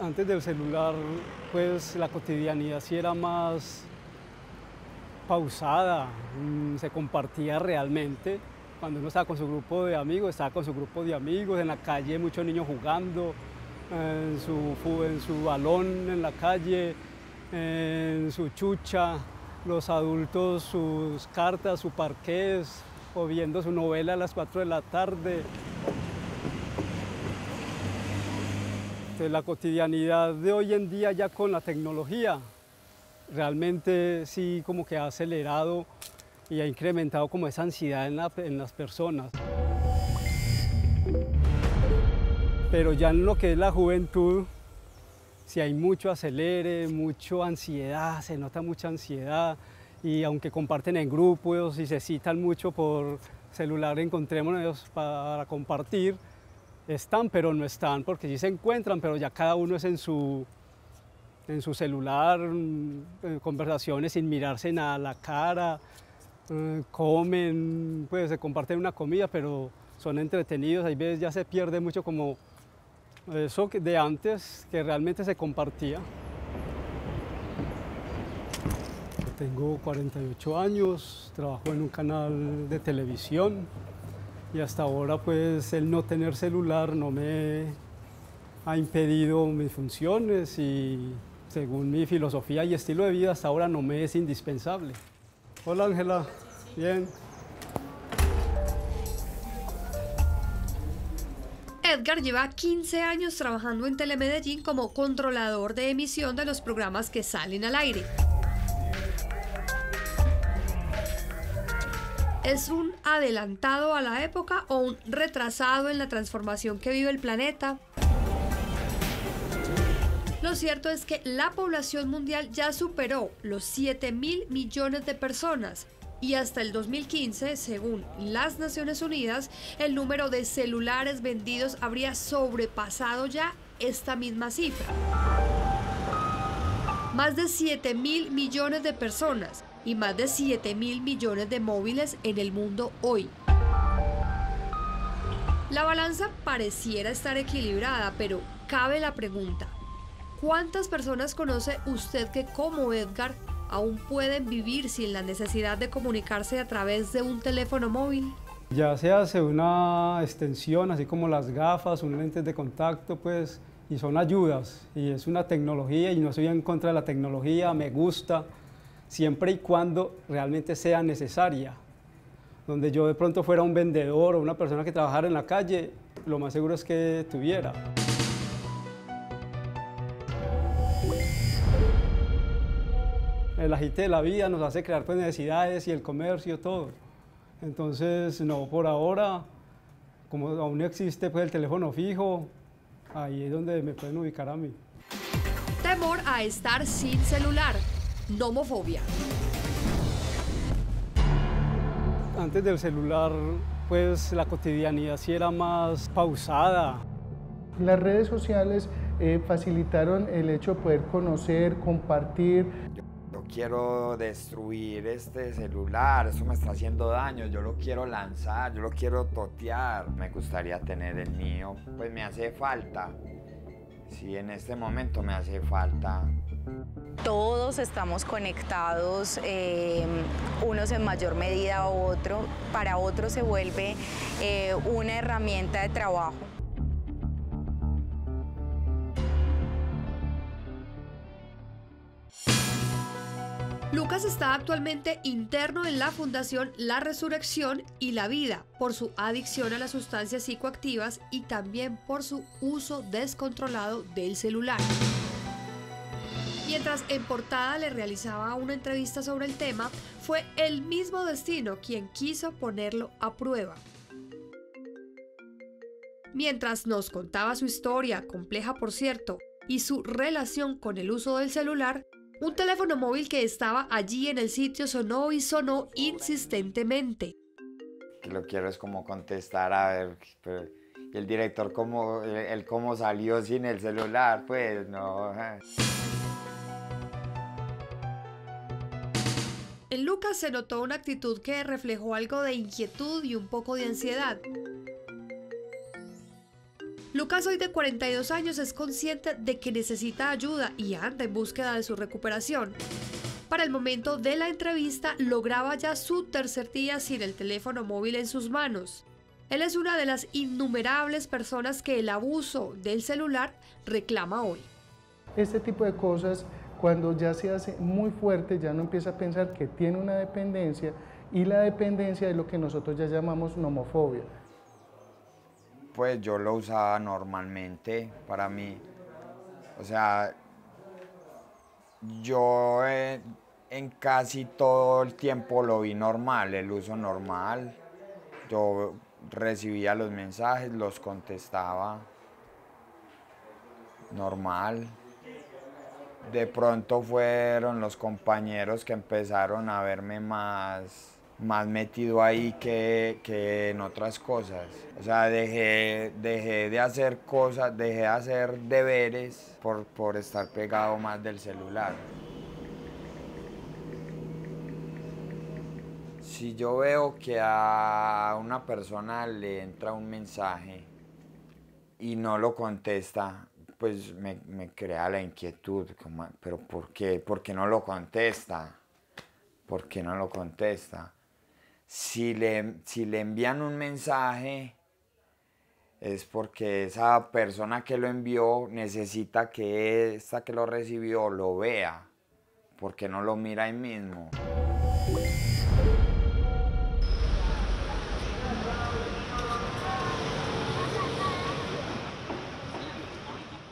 antes del celular, pues la cotidianidad sí era más pausada, se compartía realmente. Cuando uno estaba con su grupo de amigos, en la calle muchos niños jugando, en su balón, en la calle, en su chucha, los adultos sus cartas, sus parqués, o viendo su novela a las 4 de la tarde. Entonces, la cotidianidad de hoy en día ya con la tecnología realmente sí como que ha acelerado y ha incrementado como esa ansiedad en las personas. Pero ya en lo que es la juventud, si hay mucho acelere, mucha ansiedad, se nota mucha ansiedad, y aunque comparten en grupos y se citan mucho por celular, encontrémonos para compartir, están pero no están, porque sí se encuentran, pero ya cada uno es en su celular, conversaciones sin mirarse nada a la cara, comen, pues se comparten una comida, pero son entretenidos. Hay veces ya se pierde mucho como eso de antes, que realmente se compartía. Tengo 48 años, trabajo en un canal de televisión y hasta ahora pues el no tener celular no me ha impedido mis funciones y según mi filosofía y estilo de vida hasta ahora no me es indispensable. Hola Ángela, bien. Edgar lleva 15 años trabajando en Telemedellín como controlador de emisión de los programas que salen al aire. ¿Es un adelantado a la época o un retrasado en la transformación que vive el planeta? Lo cierto es que la población mundial ya superó los 7.000 millones de personas. Y hasta el 2015, según las Naciones Unidas, el número de celulares vendidos habría sobrepasado ya esta misma cifra. Más de 7.000 millones de personas y más de 7.000 millones de móviles en el mundo hoy. La balanza pareciera estar equilibrada, pero cabe la pregunta: ¿cuántas personas conoce usted que, como Edgar, aún pueden vivir sin la necesidad de comunicarse a través de un teléfono móvil? Ya se hace una extensión, así como las gafas, un lente de contacto, pues, y son ayudas, y es una tecnología, y no estoy en contra de la tecnología, me gusta, siempre y cuando realmente sea necesaria. Donde yo de pronto fuera un vendedor o una persona que trabajara en la calle, lo más seguro es que tuviera. El agite de la vida nos hace crear pues, necesidades y el comercio, todo. Entonces, no, por ahora, como aún no existe pues, el teléfono fijo, ahí es donde me pueden ubicar a mí. Temor a estar sin celular, nomofobia. Antes del celular, pues la cotidianidad sí era más pausada. Las redes sociales facilitaron el hecho de poder conocer, compartir. Yo quiero destruir este celular, eso me está haciendo daño, yo lo quiero lanzar, yo lo quiero totear. Me gustaría tener el mío, pues me hace falta. Sí, en este momento me hace falta. Todos estamos conectados, unos en mayor medida a otro. Para otros se vuelve una herramienta de trabajo. Lucas está actualmente interno en la Fundación La Resurrección y la Vida por su adicción a las sustancias psicoactivas y también por su uso descontrolado del celular. Mientras en Portada le realizaba una entrevista sobre el tema, fue el mismo destino quien quiso ponerlo a prueba. Mientras nos contaba su historia, compleja por cierto, y su relación con el uso del celular, un teléfono móvil que estaba allí en el sitio sonó y sonó insistentemente. Lo quiero es como contestar, a ver, pero, y el director cómo salió sin el celular, pues no. En Lucas se notó una actitud que reflejó algo de inquietud y un poco de ansiedad. Lucas, hoy de 42 años, es consciente de que necesita ayuda y anda en búsqueda de su recuperación. Para el momento de la entrevista, lograba ya su tercer día sin el teléfono móvil en sus manos. Él es una de las innumerables personas que el abuso del celular reclama hoy. Este tipo de cosas, cuando ya se hace muy fuerte, ya no empieza a pensar que tiene una dependencia, y la dependencia es lo que nosotros ya llamamos nomofobia. Pues yo lo usaba normalmente para mí. O sea, yo en casi todo el tiempo lo vi normal, el uso normal. Yo recibía los mensajes, los contestaba normal. De pronto fueron los compañeros que empezaron a verme más metido ahí que en otras cosas. O sea, dejé de hacer cosas, dejé de hacer deberes por estar pegado más del celular. Si yo veo que a una persona le entra un mensaje y no lo contesta, pues me crea la inquietud, como, pero ¿por qué? ¿Por qué no lo contesta? ¿Por qué no lo contesta? Si le envían un mensaje, es porque esa persona que lo envió necesita que esta que lo recibió lo vea, porque no lo mira ahí mismo.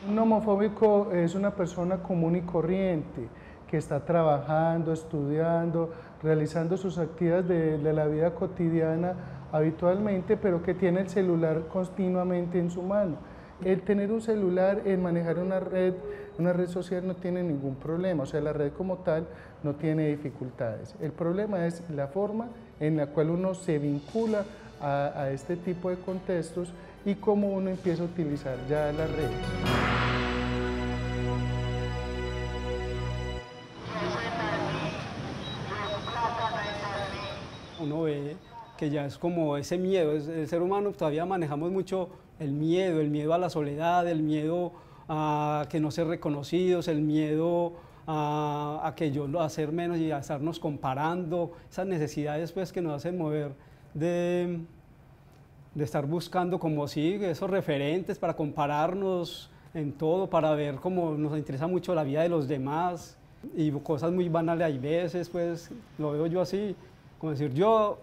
Un nomofóbico es una persona común y corriente que está trabajando, estudiando, realizando sus actividades de la vida cotidiana habitualmente, pero que tiene el celular continuamente en su mano. El tener un celular, el manejar una red social no tiene ningún problema, o sea, la red como tal no tiene dificultades. El problema es la forma en la cual uno se vincula a este tipo de contextos y cómo uno empieza a utilizar ya las redes. Uno ve que ya es como ese miedo, el ser humano todavía manejamos mucho el miedo a la soledad, el miedo a que no ser reconocidos, el miedo a que yo lo hacer menos y a estarnos comparando, esas necesidades pues que nos hacen mover de estar buscando como si esos referentes para compararnos en todo, para ver cómo nos interesa mucho la vida de los demás y cosas muy banales hay veces, pues lo veo yo así. Como decir, yo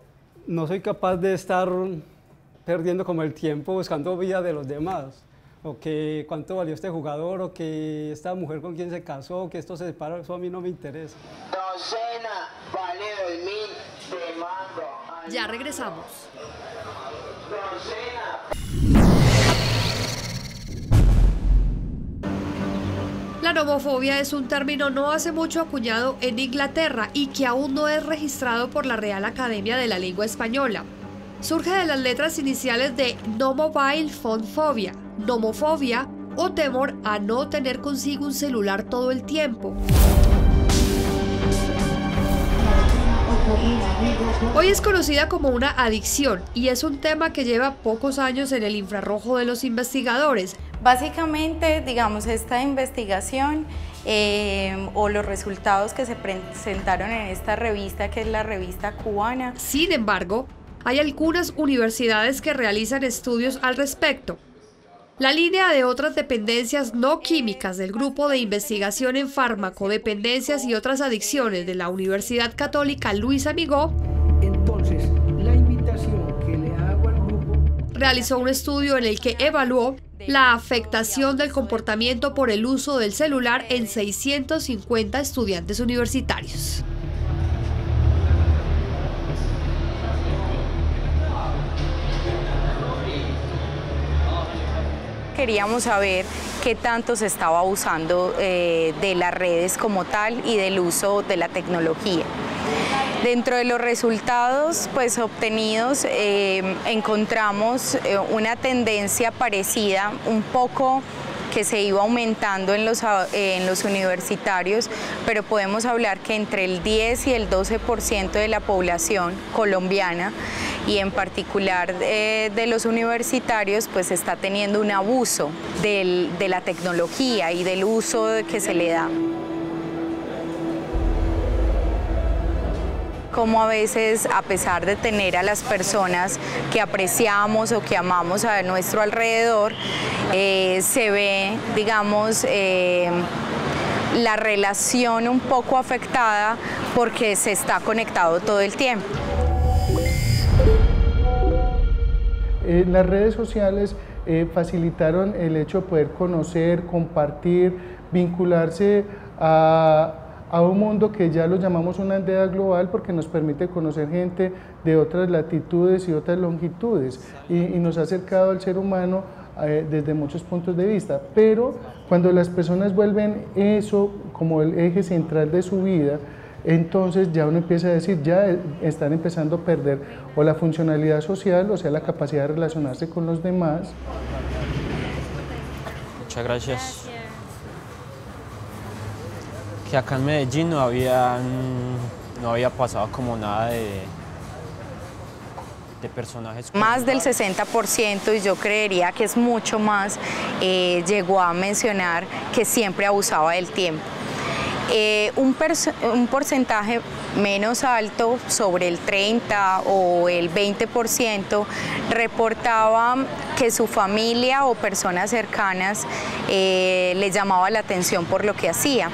no soy capaz de estar perdiendo como el tiempo buscando vida de los demás, o que cuánto valió este jugador, o que esta mujer con quien se casó, o que esto se separa, eso a mí no me interesa. Docena, vale 2000, te mando. Ya regresamos. La nomofobia es un término no hace mucho acuñado en Inglaterra y que aún no es registrado por la Real Academia de la Lengua Española. Surge de las letras iniciales de nomobile phone phobia, nomofobia o temor a no tener consigo un celular todo el tiempo. Hoy es conocida como una adicción y es un tema que lleva pocos años en el infrarrojo de los investigadores. Básicamente, digamos, esta investigación o los resultados que se presentaron en esta revista, que es la revista cubana. Sin embargo, hay algunas universidades que realizan estudios al respecto. La línea de otras dependencias no químicas del Grupo de Investigación en Farmacodependencias y Otras Adicciones de la Universidad Católica Luis Amigó realizó un estudio en el que evaluó la afectación del comportamiento por el uso del celular en 650 estudiantes universitarios. Queríamos saber qué tanto se estaba abusando de las redes como tal y del uso de la tecnología. Dentro de los resultados pues, obtenidos encontramos una tendencia parecida un poco que se iba aumentando en los universitarios, pero podemos hablar que entre el 10 y el 12% de la población colombiana y en particular de los universitarios, pues está teniendo un abuso de la tecnología y del uso que se le da. Como a veces, a pesar de tener a las personas que apreciamos o que amamos a nuestro alrededor, se ve, digamos, la relación un poco afectada porque se está conectado todo el tiempo. Las redes sociales facilitaron el hecho de poder conocer, compartir, vincularse a un mundo que ya lo llamamos una aldea global porque nos permite conocer gente de otras latitudes y otras longitudes y nos ha acercado al ser humano desde muchos puntos de vista, pero cuando las personas vuelven eso como el eje central de su vida, entonces ya uno empieza a decir, ya están empezando a perder o la funcionalidad social, o sea, la capacidad de relacionarse con los demás. Muchas gracias. Que acá en Medellín no había pasado como nada de personajes. Más del 60%, y yo creería que es mucho más, llegó a mencionar que siempre abusaba del tiempo. Un porcentaje menos alto, sobre el 30 o el 20%, reportaba que su familia o personas cercanas le llamaba la atención por lo que hacía,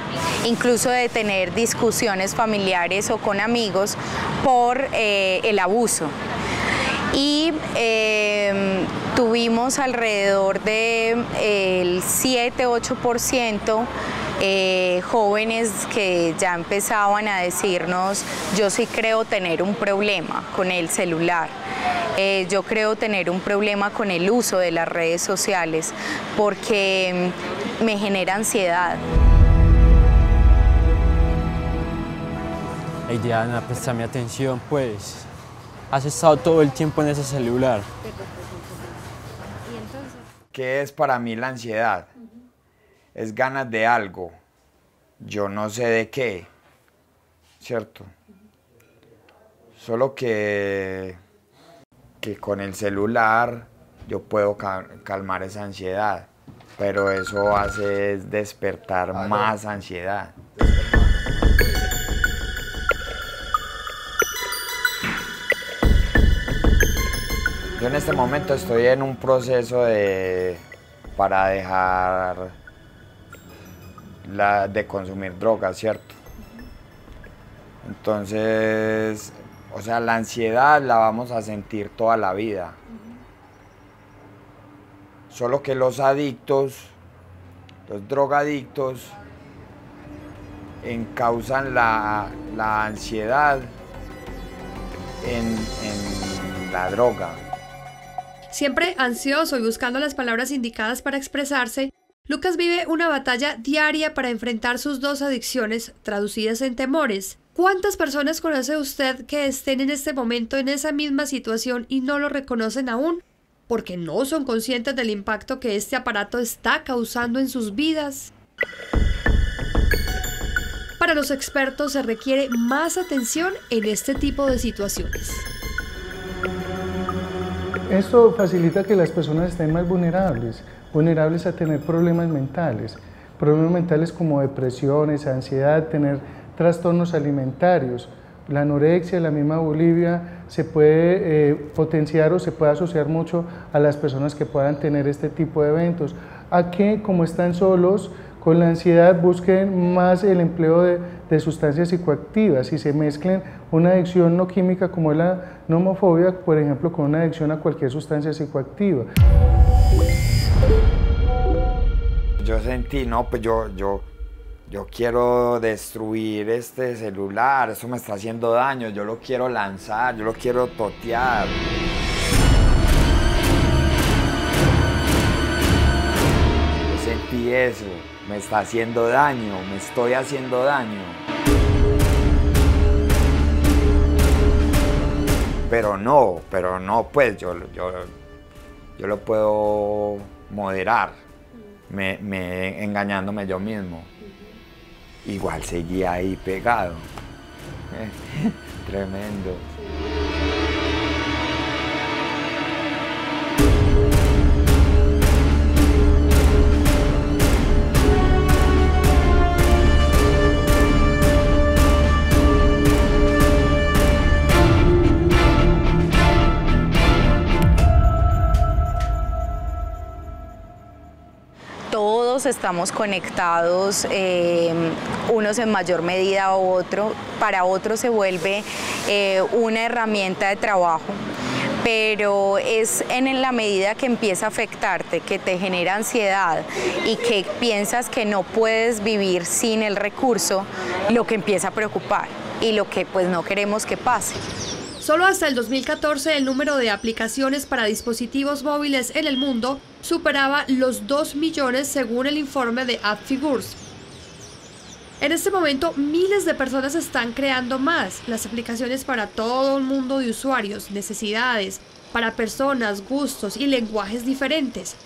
incluso de tener discusiones familiares o con amigos por el abuso. Y tuvimos alrededor del 7-8% jóvenes que ya empezaban a decirnos, yo sí creo tener un problema con el celular, yo creo tener un problema con el uso de las redes sociales porque me genera ansiedad. Hey Diana, presta mi atención pues. Has estado todo el tiempo en ese celular. ¿Qué es para mí la ansiedad? Es ganas de algo, yo no sé de qué, ¿cierto? Solo que con el celular yo puedo calmar esa ansiedad, pero eso hace es despertar más ansiedad. Yo en este momento estoy en un proceso para dejar de consumir drogas, ¿cierto? Entonces, o sea, la ansiedad la vamos a sentir toda la vida. Solo que los adictos, los drogadictos, encausan la ansiedad en la droga. Siempre ansioso y buscando las palabras indicadas para expresarse, Lucas vive una batalla diaria para enfrentar sus dos adicciones traducidas en temores. ¿Cuántas personas conoce usted que estén en este momento en esa misma situación y no lo reconocen aún? Porque no son conscientes del impacto que este aparato está causando en sus vidas. Para los expertos se requiere más atención en este tipo de situaciones. Esto facilita que las personas estén más vulnerables a tener problemas mentales como depresiones, ansiedad, tener trastornos alimentarios. La anorexia, la misma bulimia, se puede potenciar o se puede asociar mucho a las personas que puedan tener este tipo de eventos. A que, como están solos con la ansiedad, busquen más el empleo de sustancias psicoactivas y se mezclen una adicción no química como es la nomofobia, por ejemplo, con una adicción a cualquier sustancia psicoactiva. Yo sentí, no, pues yo quiero destruir este celular, eso me está haciendo daño, yo lo quiero lanzar, yo lo quiero totear. Yo sentí eso, me está haciendo daño, me estoy haciendo daño. Pero no, pues yo lo puedo moderar. Engañándome yo mismo. Igual seguía ahí pegado. Tremendo. todos estamos conectados, unos en mayor medida u otro, para otros se vuelve una herramienta de trabajo, pero es en la medida que empieza a afectarte, que te genera ansiedad y que piensas que no puedes vivir sin el recurso, lo que empieza a preocupar y lo que pues no queremos que pase. Solo hasta el 2014 el número de aplicaciones para dispositivos móviles en el mundo superaba los 2 millones según el informe de AppFigures. En este momento, miles de personas están creando más. Las aplicaciones para todo el mundo de usuarios, necesidades, para personas, gustos y lenguajes diferentes.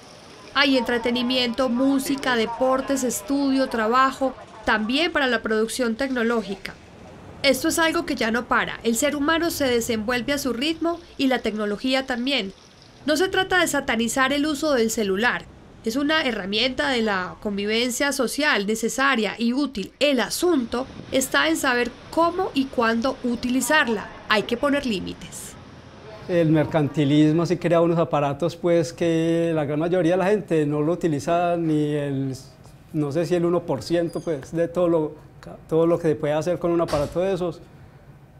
Hay entretenimiento, música, deportes, estudio, trabajo, también para la producción tecnológica. Esto es algo que ya no para. El ser humano se desenvuelve a su ritmo y la tecnología también. No se trata de satanizar el uso del celular. Es una herramienta de la convivencia social necesaria y útil. El asunto está en saber cómo y cuándo utilizarla. Hay que poner límites. El mercantilismo sí crea unos aparatos pues que la gran mayoría de la gente no lo utiliza, ni el, no sé si el 1% pues, de todo lo que se puede hacer con un aparato de esos.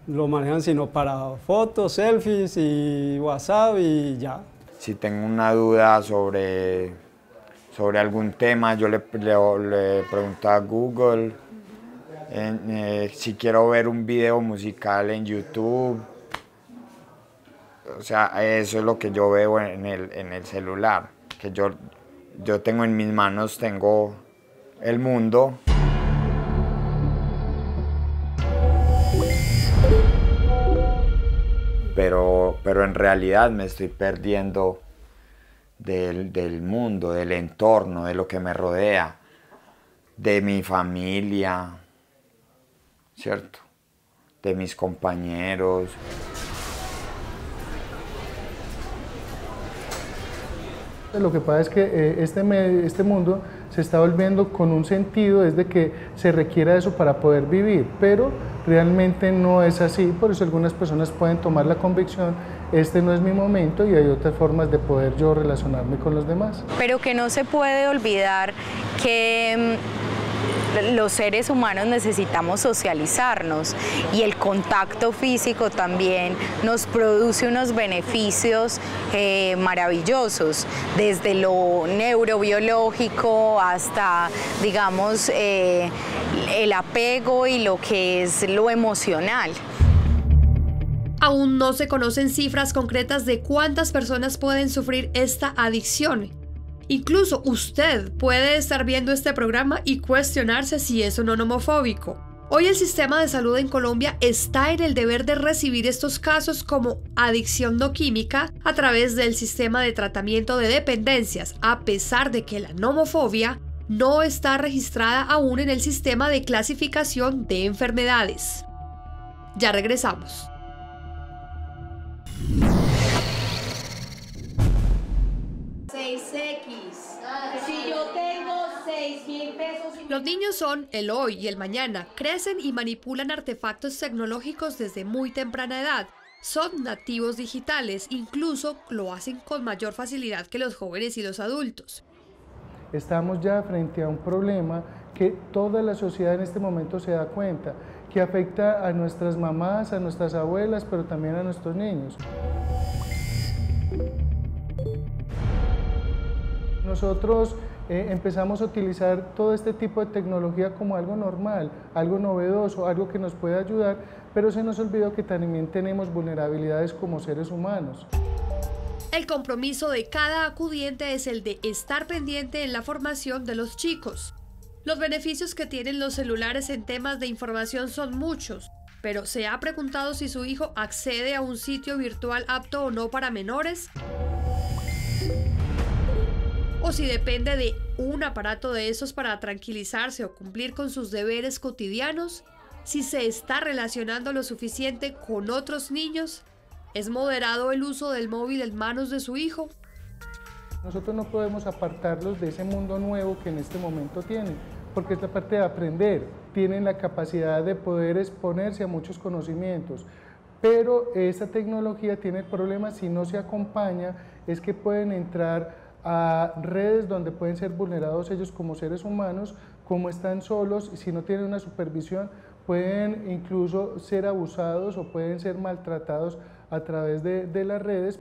Lo manejan sino para fotos, selfies y WhatsApp y ya. Si tengo una duda sobre algún tema, yo le preguntaba a Google, si quiero ver un video musical en YouTube, o sea, eso es lo que yo veo en el celular, que yo tengo en mis manos, tengo el mundo. Pero en realidad me estoy perdiendo del mundo, del entorno, de lo que me rodea, de mi familia, ¿cierto? De mis compañeros. Lo que pasa es que este mundo se está volviendo con un sentido desde que se requiera eso para poder vivir, pero realmente no es así, por eso algunas personas pueden tomar la convicción: este no es mi momento, y hay otras formas de poder yo relacionarme con los demás. Pero que no se puede olvidar que los seres humanos necesitamos socializarnos, y el contacto físico también nos produce unos beneficios maravillosos, desde lo neurobiológico hasta, digamos, el apego y lo que es lo emocional. Aún no se conocen cifras concretas de cuántas personas pueden sufrir esta adicción. Incluso usted puede estar viendo este programa y cuestionarse si es o no nomofóbico. Hoy el sistema de salud en Colombia está en el deber de recibir estos casos como adicción no química a través del sistema de tratamiento de dependencias, a pesar de que la nomofobia no está registrada aún en el sistema de clasificación de enfermedades. Ya regresamos. Los niños son el hoy y el mañana. Crecen y manipulan artefactos tecnológicos desde muy temprana edad. Son nativos digitales, incluso lo hacen con mayor facilidad que los jóvenes y los adultos. Estamos ya frente a un problema que toda la sociedad en este momento se da cuenta, que afecta a nuestras mamás, a nuestras abuelas, pero también a nuestros niños. Nosotros empezamos a utilizar todo este tipo de tecnología como algo normal, algo novedoso, algo que nos puede ayudar, pero se nos olvidó que también tenemos vulnerabilidades como seres humanos. El compromiso de cada acudiente es el de estar pendiente en la formación de los chicos. Los beneficios que tienen los celulares en temas de información son muchos, pero ¿se ha preguntado si su hijo accede a un sitio virtual apto o no para menores? O si depende de un aparato de esos para tranquilizarse o cumplir con sus deberes cotidianos, si se está relacionando lo suficiente con otros niños, ¿es moderado el uso del móvil en manos de su hijo? Nosotros no podemos apartarlos de ese mundo nuevo que en este momento tienen, porque es la parte de aprender. Tienen la capacidad de poder exponerse a muchos conocimientos, pero esta tecnología tiene el problema, si no se acompaña, es que pueden entrar a redes donde pueden ser vulnerados ellos como seres humanos, como están solos, si no tienen una supervisión, pueden incluso ser abusados o pueden ser maltratados a través de las redes.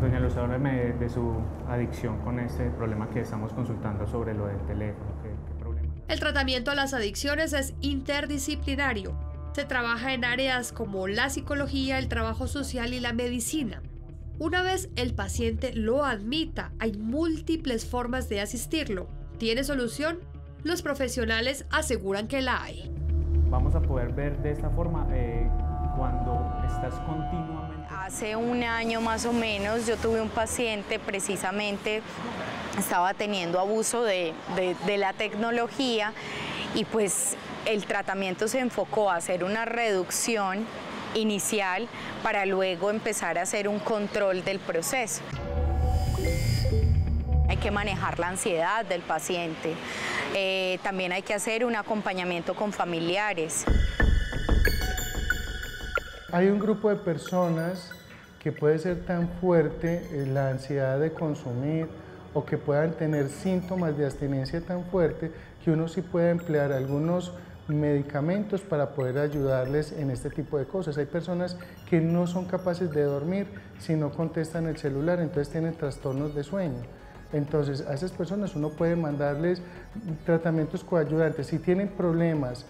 Doña Luz, háblame de su adicción con este problema que estamos consultando sobre lo del teléfono. ¿Qué problema? El tratamiento a las adicciones es interdisciplinario. Se trabaja en áreas como la psicología, el trabajo social y la medicina. Una vez el paciente lo admita, hay múltiples formas de asistirlo. ¿Tiene solución? Los profesionales aseguran que la hay. Vamos a poder ver de esta forma cuando estás continuamente... Hace un año más o menos yo tuve un paciente precisamente, estaba teniendo abuso de la tecnología y pues... El tratamiento se enfocó a hacer una reducción inicial para luego empezar a hacer un control del proceso. Hay que manejar la ansiedad del paciente. También hay que hacer un acompañamiento con familiares. Hay un grupo de personas que puede ser tan fuerte la ansiedad de consumir o que puedan tener síntomas de abstinencia tan fuerte que uno sí puede emplear algunos medicamentos para poder ayudarles en este tipo de cosas. Hay personas que no son capaces de dormir si no contestan el celular, entonces tienen trastornos de sueño. Entonces a esas personas uno puede mandarles tratamientos coayudantes. Si tienen problemas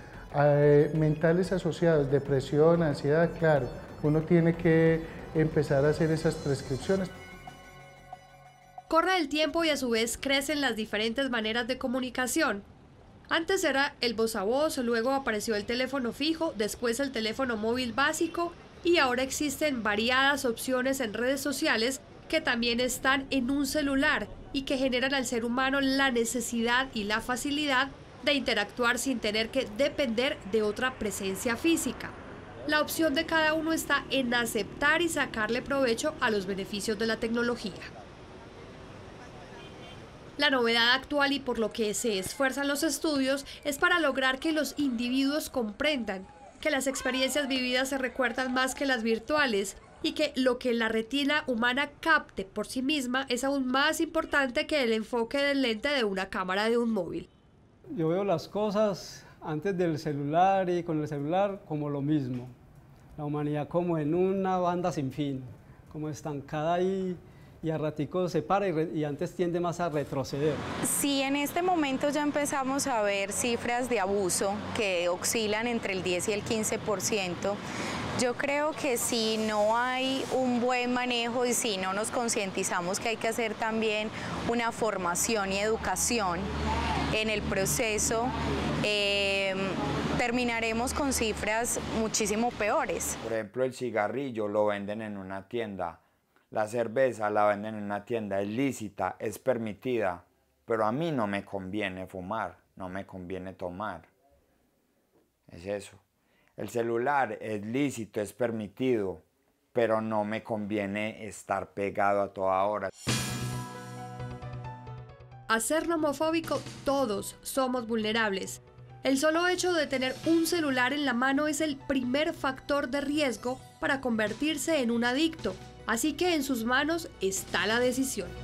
mentales asociados, depresión, ansiedad, claro, uno tiene que empezar a hacer esas prescripciones. Corre el tiempo y a su vez crecen las diferentes maneras de comunicación. Antes era el voz a voz, luego apareció el teléfono fijo, después el teléfono móvil básico y ahora existen variadas opciones en redes sociales que también están en un celular y que generan al ser humano la necesidad y la facilidad de interactuar sin tener que depender de otra presencia física. La opción de cada uno está en aceptar y sacarle provecho a los beneficios de la tecnología. La novedad actual y por lo que se esfuerzan los estudios es para lograr que los individuos comprendan que las experiencias vividas se recuerdan más que las virtuales y que lo que la retina humana capte por sí misma es aún más importante que el enfoque del lente de una cámara de un móvil. Yo veo las cosas antes del celular y con el celular como lo mismo. La humanidad como en una banda sin fin, como estancada ahí. Y a ratico se para y antes tiende más a retroceder. Sí, en este momento ya empezamos a ver cifras de abuso que oscilan entre el 10 y el 15%. Yo creo que si no hay un buen manejo y si no nos concientizamos que hay que hacer también una formación y educación en el proceso, terminaremos con cifras muchísimo peores. Por ejemplo, el cigarrillo lo venden en una tienda. La cerveza la venden en una tienda, es lícita, es permitida, pero a mí no me conviene fumar, no me conviene tomar. Es eso. El celular es lícito, es permitido, pero no me conviene estar pegado a toda hora. A ser nomofóbico, todos somos vulnerables. El solo hecho de tener un celular en la mano es el primer factor de riesgo para convertirse en un adicto, así que en sus manos está la decisión.